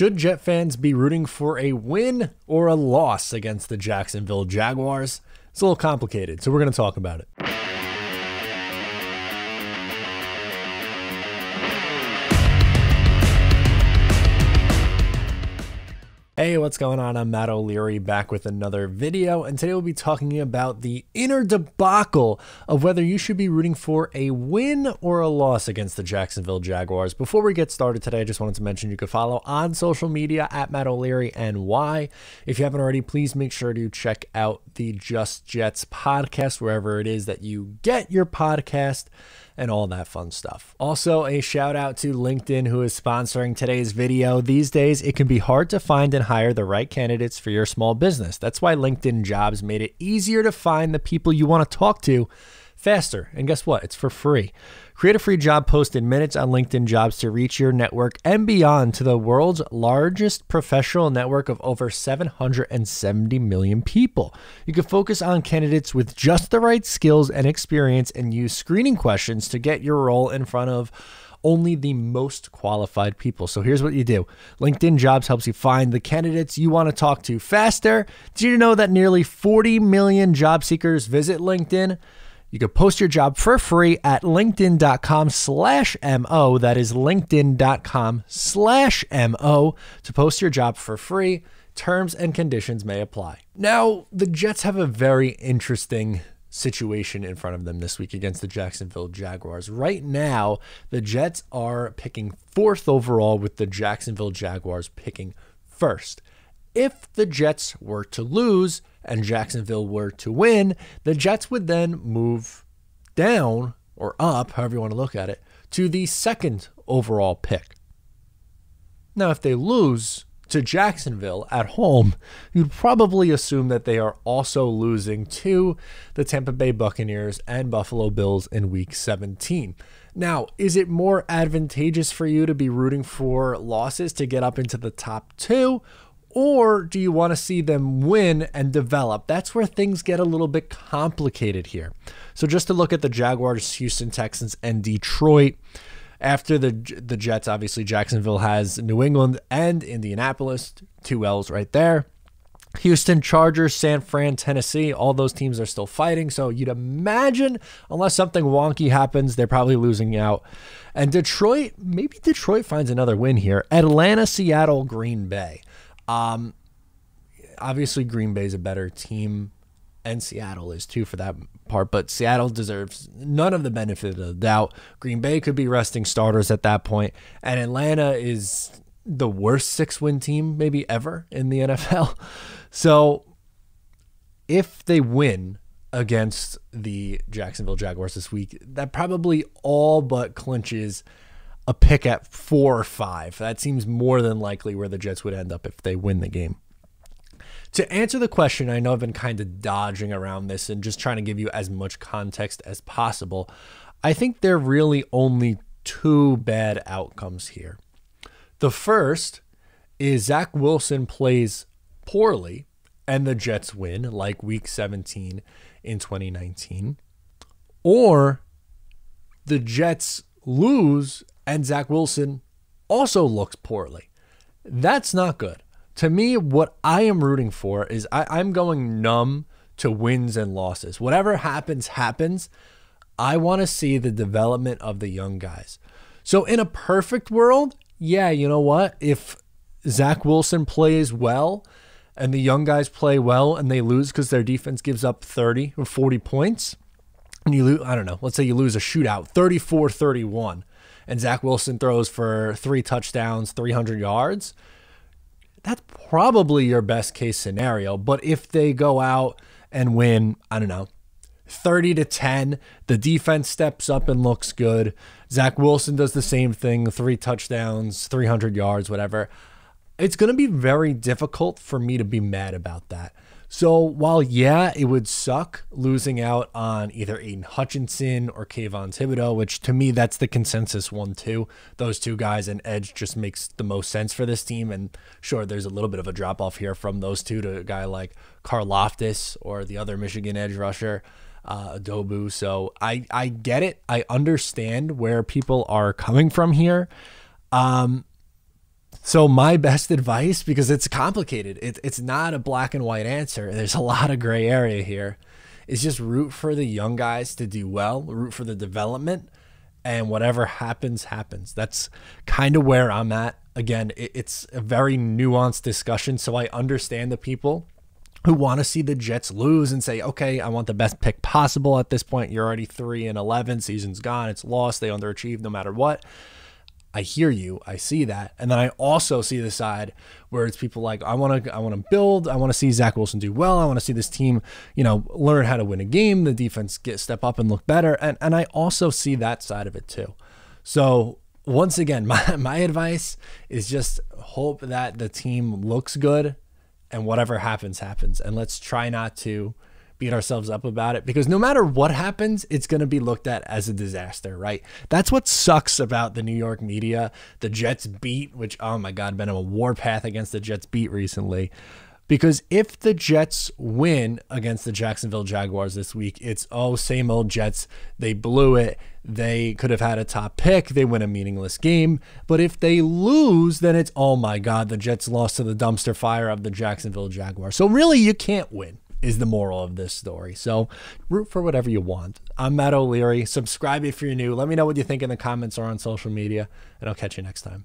Should Jet fans be rooting for a win or a loss against the Jacksonville Jaguars? It's a little complicated, so we're going to talk about it. Hey, what's going on? I'm Matt O'Leary back with another video, and today we'll be talking about the inner debacle of whether you should be rooting for a win or a loss against the Jacksonville Jaguars. Before we get started today, I just wanted to mention you can follow on social media at Matt O'Leary NY. If you haven't already, please make sure to check out the Just Jets podcast, wherever it is that you get your podcast and all that fun stuff. Also, a shout out to LinkedIn, who is sponsoring today's video. These days, it can be hard to find and hire the right candidates for your small business. That's why LinkedIn Jobs made it easier to find the people you want to talk to faster. And guess what? It's for free. Create a free job post in minutes on LinkedIn Jobs to reach your network and beyond to the world's largest professional network of over 770 million people. You can focus on candidates with just the right skills and experience and use screening questions to get your role in front of only the most qualified people. So here's what you do. LinkedIn Jobs helps you find the candidates you want to talk to faster. Did you know that nearly 40 million job seekers visit LinkedIn? You can post your job for free at linkedin.com/MO. That is linkedin.com/MO to post your job for free. Terms and conditions may apply. Now, the Jets have a very interesting situation in front of them this week against the Jacksonville Jaguars. Right now, the Jets are picking 4th overall with the Jacksonville Jaguars picking 1st. If the Jets were to lose and Jacksonville were to win, the Jets would then move down or up, however you want to look at it, to the 2nd overall pick. Now, if they lose to Jacksonville at home, you'd probably assume that they are also losing to the Tampa Bay Buccaneers and Buffalo Bills in Week 17. Now, is it more advantageous for you to be rooting for losses to get up into the top 2? Or do you want to see them win and develop? That's where things get a little bit complicated here. So just to look at the Jaguars, Houston Texans, and Detroit. After the Jets, obviously, Jacksonville has New England and Indianapolis. 2 L's right there. Houston, Chargers, San Fran, Tennessee, all those teams are still fighting. So you'd imagine, unless something wonky happens, they're probably losing out. And Detroit, maybe Detroit finds another win here. Atlanta, Seattle, Green Bay. Obviously Green Bay's a better team, and Seattle is too for that part, but Seattle deserves none of the benefit of the doubt. Green Bay could be resting starters at that point, and Atlanta is the worst 6-win team maybe ever in the NFL. So if they win against the Jacksonville Jaguars this week, that probably all but clinches a pick at 4 or 5. That seems more than likely where the Jets would end up if they win the game. To answer the question, I know I've been kind of dodging around this and just trying to give you as much context as possible. I think there are really only 2 bad outcomes here. The first is Zach Wilson plays poorly and the Jets win, like Week 17 in 2019, or the Jets lose and Zach Wilson also looks poorly. That's not good. To me, what I am rooting for is I'm going numb to wins and losses. Whatever happens, happens. I want to see the development of the young guys. So in a perfect world, yeah, you know what? If Zach Wilson plays well and the young guys play well and they lose because their defense gives up 30 or 40 points, and you lose, I don't know, let's say you lose a shootout, 34-31. And Zach Wilson throws for 3 touchdowns, 300 yards, that's probably your best case scenario. But if they go out and win, I don't know, 30-10, the defense steps up and looks good. Zach Wilson does the same thing, 3 touchdowns, 300 yards, whatever. It's going to be very difficult for me to be mad about that. So while, yeah, it would suck losing out on either Aiden Hutchinson or Kayvon Thibodeau, which to me, that's the consensus 1-2. Those 2 guys and edge just makes the most sense for this team. And sure, there's a little bit of a drop-off here from those 2 to a guy like Karlaftis or the other Michigan edge rusher, Ojabo. So I get it. I understand where people are coming from here. So my best advice, because it's complicated, it's not a black and white answer, there's a lot of gray area here, is just root for the young guys to do well, root for the development, and whatever happens, happens. That's kind of where I'm at. Again, it's a very nuanced discussion, so I understand the people who want to see the Jets lose and say, okay, I want the best pick possible at this point. You're already 3-11, season's gone, it's lost, they underachieved no matter what. I hear you, I see that. And then I also see the side where it's people like, I want to build, I want to see Zach Wilson do well, I want to see this team, you know, learn how to win a game, the defense step up and look better. And I also see that side of it too. So once again, my advice is just hope that the team looks good and whatever happens, happens. And let's try not to beat ourselves up about it, because no matter what happens, it's going to be looked at as a disaster, right? That's what sucks about the New York media, the Jets beat, which, oh my God, been on a warpath against the Jets beat recently. Because if the Jets win against the Jacksonville Jaguars this week, it's, oh, same old Jets, they blew it, they could have had a top pick, they win a meaningless game. But if they lose, then it's, oh my God, the Jets lost to the dumpster fire of the Jacksonville Jaguars. So really, you can't win, is the moral of this story. So root for whatever you want. I'm Matt O'Leary. Subscribe if you're new. Let me know what you think in the comments or on social media, and I'll catch you next time.